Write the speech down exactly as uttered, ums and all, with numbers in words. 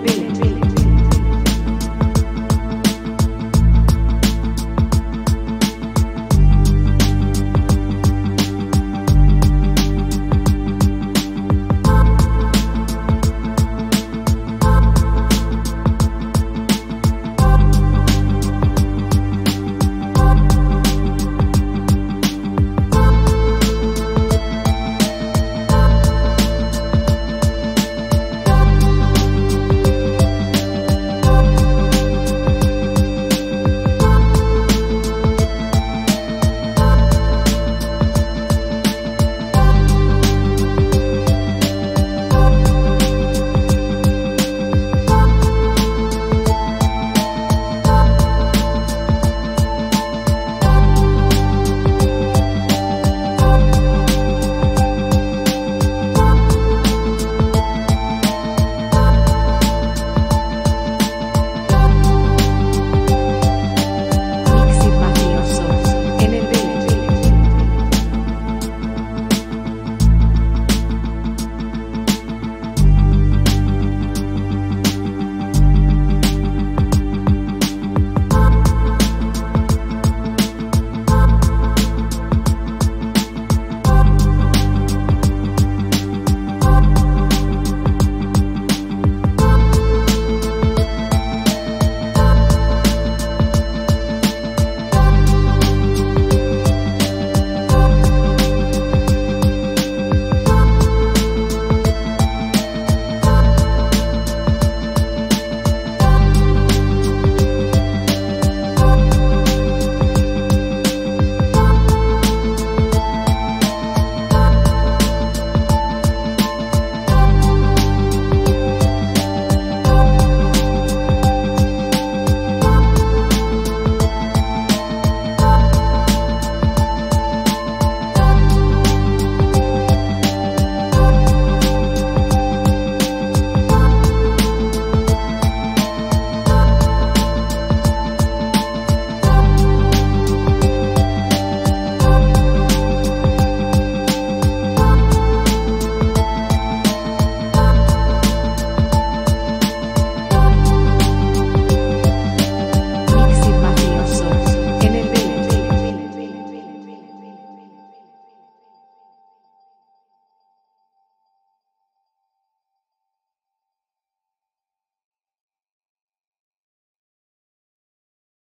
del velo.